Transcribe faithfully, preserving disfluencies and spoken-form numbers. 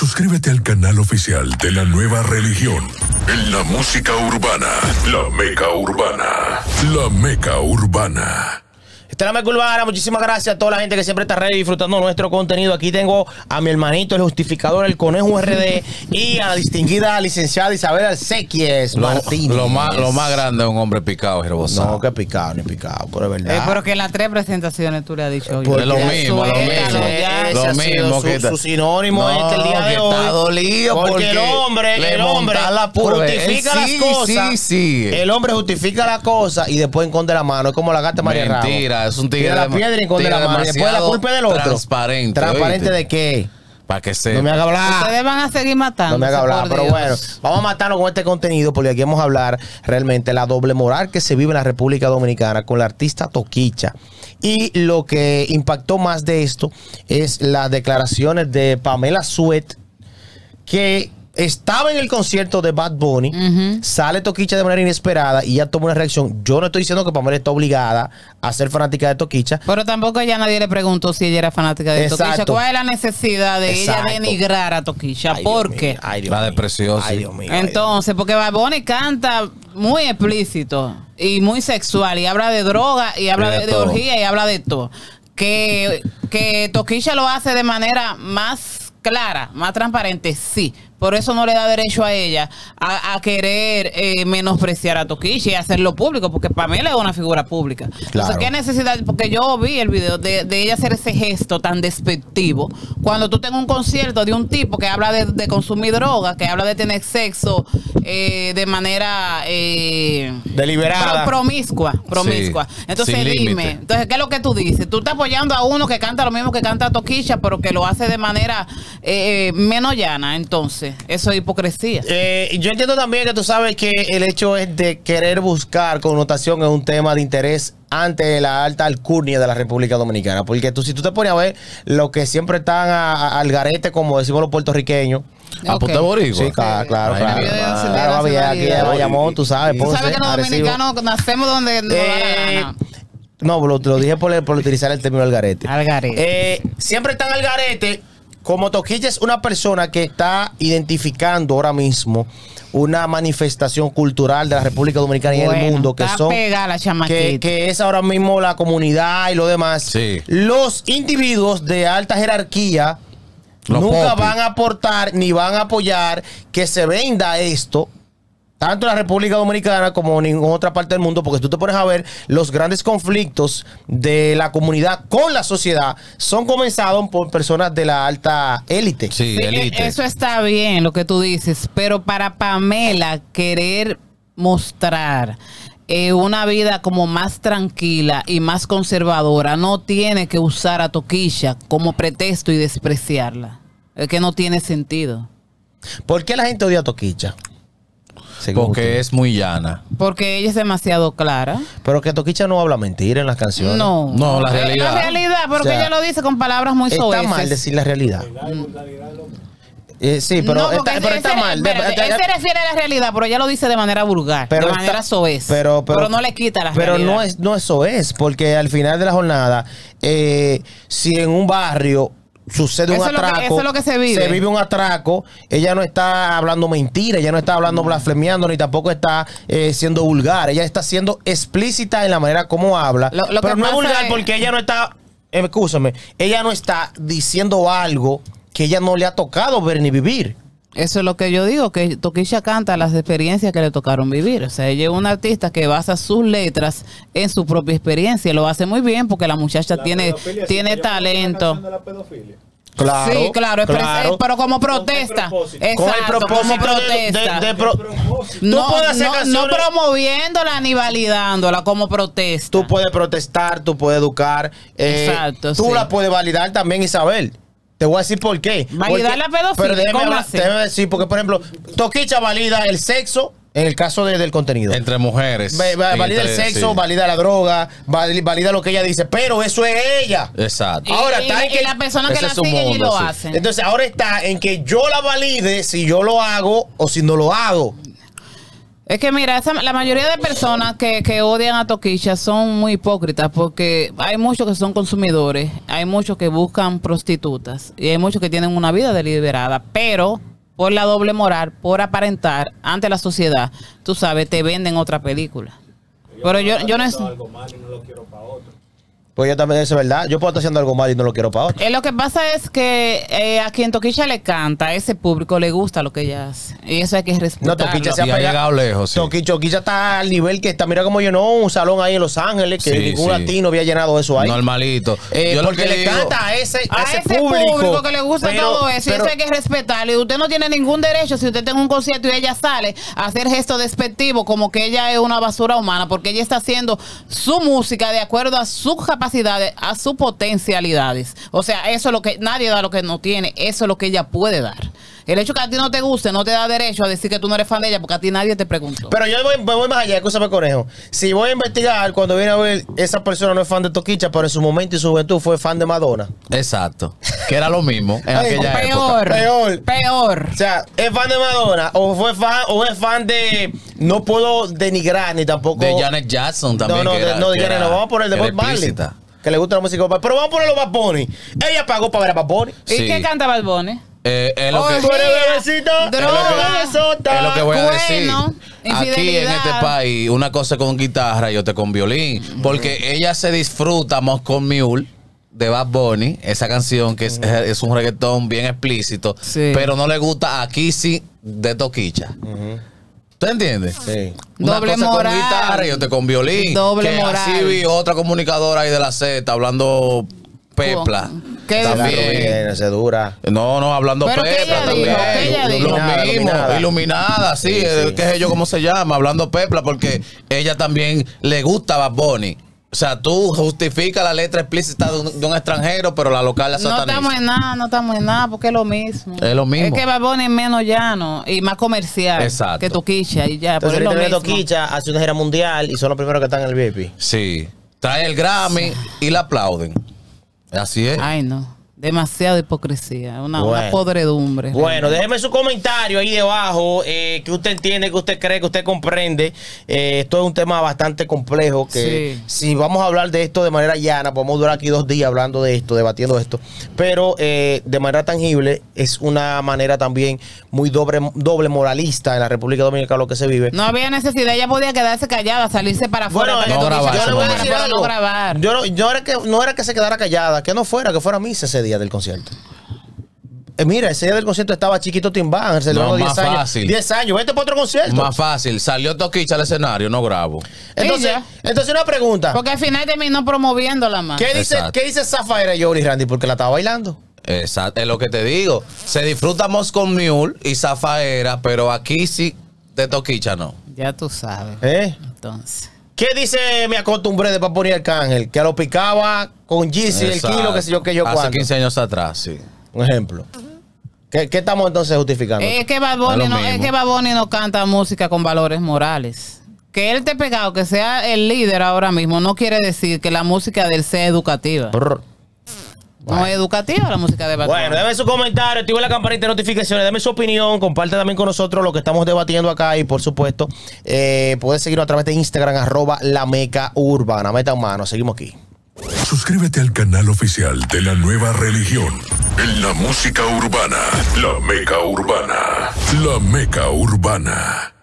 Suscríbete al canal oficial de la nueva religión en la música urbana. La Meca Urbana. La Meca Urbana. Esta es La Meca Urbana. Muchísimas gracias a toda la gente que siempre está ready disfrutando nuestro contenido. Aquí tengo a mi hermanito, el justificador, el conejo R D, y a la distinguida licenciada Ysabel Alcequiez Martínez. Lo, lo, más, lo más grande es un hombre picado y rebosado. No, que picado, ni picado, pero es verdad. Eh, pero que en las tres presentaciones tú le has dicho. Pues lo mismo, lo mismo. Ya lo mismo que su, su sinónimo no, este el día de hoy. Está dolido porque, porque el hombre, el hombre la justifica las sí, cosas. Sí, sí. El hombre justifica las cosas y después enconde la mano. Es como la gata María Ramos. Mentira. Es un tigre de la piedra y con la mano. Después la culpa es del otro. Transparente. ¿Transparente de qué? Para que se. No me haga hablar. Ustedes van a seguir matando. No me haga hablar, pero Dios. Bueno. Vamos a matarnos con este contenido porque aquí vamos a hablar realmente la doble moral que se vive en la República Dominicana con la artista Tokischa. Y lo que impactó más de esto es las declaraciones de Pamela Sued, que estaba en el concierto de Bad Bunny, uh-huh. Sale Tokischa de manera inesperada y ya toma una reacción. Yo no estoy diciendo que Pamela está obligada a ser fanática de Tokischa. Pero tampoco ya nadie le preguntó si ella era fanática de exacto. Tokischa. ¿Cuál es la necesidad de exacto. ella denigrar a Tokischa? Porque la de preciosa. Ay, Dios mío, entonces, porque Bad Bunny canta muy explícito y muy sexual y habla de droga y habla de, de, de orgía y habla de todo. Que, que Tokischa lo hace de manera más clara, más transparente, sí. Por eso no le da derecho a ella a, a querer eh, menospreciar a Tokischa y hacerlo público, porque Pamela es una figura pública. Claro. Entonces, ¿qué necesidad? Porque yo vi el video de, de ella hacer ese gesto tan despectivo. Cuando tú tengas un concierto de un tipo que habla de, de consumir droga, que habla de tener sexo eh, de manera eh, deliberada, pro, promiscua, promiscua. Sí, entonces, dime, entonces, ¿qué es lo que tú dices? Tú estás apoyando a uno que canta lo mismo que canta Tokischa, pero que lo hace de manera Eh, menos llana, entonces eso es hipocresía. Eh, yo entiendo también que tú sabes que el hecho es de querer buscar connotación en un tema de interés ante la alta alcurnia de la República Dominicana, porque tú si tú te pones a ver lo que siempre están a, a, al garete, como decimos los puertorriqueños. Ah, okay. Pues sí, claro, claro, claro. Ay, claro, claro había, aquí de Bayamón, tú sabes. Tú sabes que los dominicanos nacemos donde nos eh, da. No, lo, lo dije por, por utilizar el término al garete. Al garete. Eh, siempre están al garete. Como Tokischa es una persona que está identificando ahora mismo una manifestación cultural de la República Dominicana y bueno, del mundo que son la que, que es ahora mismo la comunidad y lo demás. Sí. Los individuos de alta jerarquía los nunca popis. Van a aportar ni van a apoyar que se venda esto. Tanto en la República Dominicana como en ninguna otra parte del mundo, porque tú te pones a ver los grandes conflictos de la comunidad con la sociedad son comenzados por personas de la alta élite. Sí, sí, élite. Eso está bien lo que tú dices, pero para Pamela querer mostrar Eh, una vida como más tranquila y más conservadora, no tiene que usar a Tokischa como pretexto y despreciarla. Es que no tiene sentido. ¿Por qué la gente odia a Tokischa? Según porque usted. Es muy llana. Porque ella es demasiado clara. Pero que Tokischa no habla mentira en las canciones. No, no, la realidad. La realidad, porque o sea, ella lo dice con palabras muy soeces. Está mal decir la realidad. Eh, sí, pero no, está, pero está se, mal. Espérate, él se refiere a la realidad, pero ella lo dice de manera vulgar, pero de manera soez. Pero, pero, pero no le quita la realidad. Pero no es, no es soez, porque al final de la jornada, eh, si en un barrio sucede eso un atraco, es que, eso es lo que se vive. Se vive un atraco, ella no está hablando mentira, ella no está hablando blasfemiando, ni tampoco está eh, siendo vulgar, ella está siendo explícita en la manera como habla, lo, lo pero no es vulgar es porque ella no está, escúchame, ella no está diciendo algo que ella no le ha tocado ver ni vivir. Eso es lo que yo digo, que Tokischa canta las experiencias que le tocaron vivir. O sea, ella es una artista que basa sus letras en su propia experiencia. Lo hace muy bien porque la muchacha la tiene, tiene talento. Claro, sí, claro, claro. Pero como protesta. Con el propósito de protesta. No promoviéndola ni validándola, como protesta. Tú puedes protestar, tú puedes educar. Eh, Exacto, tú sí. la puedes validar también, Ysabel. Te voy a decir por qué. Validar la pedofilia. Pero déjame, hablar, déjame decir, porque por ejemplo, Tokischa valida el sexo en el caso de, del contenido. Entre mujeres. Va, va, valida entre, el sexo, sí. valida la droga, valida lo que ella dice, pero eso es ella. Exacto. Ahora y, está y, en que. Y la persona que la sigue y lo sí. hacen. Entonces ahora está en que yo la valide si yo lo hago o si no lo hago. Es que mira, esa, la mayoría de personas que, que odian a Tokischa son muy hipócritas, porque hay muchos que son consumidores, hay muchos que buscan prostitutas y hay muchos que tienen una vida deliberada, pero por la doble moral, por aparentar ante la sociedad, tú sabes, te venden otra película. Yo pero yo, yo no es... algo mal y no lo quiero para otro. Pues yo también, eso es verdad. Yo puedo estar haciendo algo mal y no lo quiero para otro. Eh, lo que pasa es que eh, a quien Tokischa le canta, a ese público le gusta lo que ella hace. Y eso hay que respetarlo. No, Tokischa se ha llegado lejos. Sí. Tokischa está al nivel que está. Mira cómo llenó un salón ahí en Los Ángeles, que sí, ningún sí. latino había llenado eso ahí. Normalito. Eh, yo porque le digo, canta a ese, a ese, ese público, público que le gusta pero, todo eso. Pero, y eso hay que respetarlo. Y usted no tiene ningún derecho, si usted tiene un concierto y ella sale, a hacer gestos despectivos como que ella es una basura humana, porque ella está haciendo su música de acuerdo a su capacidad. capacidades, a sus potencialidades. O sea, eso es lo que nadie da, lo que no tiene, eso es lo que ella puede dar. El hecho que a ti no te guste no te da derecho a decir que tú no eres fan de ella, porque a ti nadie te preguntó. Pero yo voy, voy más allá, escúchame, conejo. Si voy a investigar, cuando viene a ver, esa persona no es fan de Tokischa, pero en su momento y su juventud fue fan de Madonna. Exacto. Que era lo mismo en aquella peor, época. Peor. Peor. O sea, es fan de Madonna, o fue fan, o es fan de... No puedo denigrar, ni tampoco... De Janet Jackson también. No, no, que era, de, no, de Janet, no. Vamos a poner de Bob Marley, que le gusta la música. Pero vamos a ponerlo Bad Bunny. Ella pagó para ver a Bad Bunny. Sí. ¿Y qué canta Bad Bunny? Eh, es lo, oh, que, es lo que voy a decir. Aquí en este país, una cosa con guitarra y otra con violín. Mm-hmm. Porque ella se disfruta Moscow Mule de Bad Bunny, esa canción que es, mm. es, es un reggaetón bien explícito, sí. pero no le gusta aquí sí de Tokischa. Mm-hmm. ¿Tú entiendes? Sí. Una doble cosa moral. Con guitarra y otra con violín. Doble que moral. Así vi otra comunicadora ahí de la Z hablando pepla. ¿Qué también se dura? No, no, hablando pero pepla también. Lo mismo, iluminada, sí, sí, sí. qué sé yo cómo se llama, hablando pepla, porque ella también le gusta Bad Bunny. O sea, tú justificas la letra explícita de un, de un extranjero, pero la local la sataniza. No estamos en nada, no estamos en nada, porque es lo mismo. Es lo mismo. Es que Bad Bunny es menos llano y más comercial Exacto. que Tokischa y ya. Entonces, pero es lo mismo. Tokischa hace una gira mundial y son los primeros que están en el V I P. Sí. Trae el Grammy y la aplauden. Así es. Ay, no. Demasiada hipocresía, una, bueno. una podredumbre. Bueno, déjeme su comentario ahí debajo, eh, que usted entiende, que usted cree, que usted comprende. Eh, esto es un tema bastante complejo, que sí. si vamos a hablar de esto de manera llana, podemos durar aquí dos días hablando de esto, debatiendo esto. Pero eh, de manera tangible, es una manera también muy doble, doble moralista en la República Dominicana lo que se vive. No había necesidad, ella podía quedarse callada, salirse para afuera. Bueno, no grabar, yo le voy a decir algo. No grabar. Yo no, yo era que, no era que se quedara callada, que no fuera, que fuera misa ese día del concierto. Eh, mira, ese día del concierto estaba Chiquito Timbán, se no, diez años. diez años, vete para otro concierto. Más fácil, salió Tokischa al escenario, no grabo. Entonces, entonces una pregunta. Porque al final terminó promoviéndola más. ¿Qué dice, ¿qué dice Zafaera y Yori Randy? Porque la estaba bailando. Exacto, es lo que te digo. Se disfrutamos con Mule y Zafaera, pero aquí sí de Tokischa no. Ya tú sabes. ¿Eh? Entonces. ¿Qué dice me acostumbré de Papu y Arcángel? Que lo picaba con Yeezy, el kilo, que sé yo, que yo cuando. Hace quince años atrás, sí. Un ejemplo. ¿Qué, qué estamos entonces justificando? Es que Bad Bunny no, es que Bad Bunny no canta música con valores morales. Que él te pegado, que sea el líder ahora mismo, no quiere decir que la música de él sea educativa. Brr. No bueno. es educativa la música de Bad Bunny. Bueno, déme su comentario, active la campanita de notificaciones, déme su opinión, comparte también con nosotros lo que estamos debatiendo acá y por supuesto eh, puedes seguirnos a través de Instagram, arroba La Meca Urbana. Metan mano, seguimos aquí. Suscríbete al canal oficial de la nueva religión en la música urbana, La Meca Urbana, La Meca Urbana.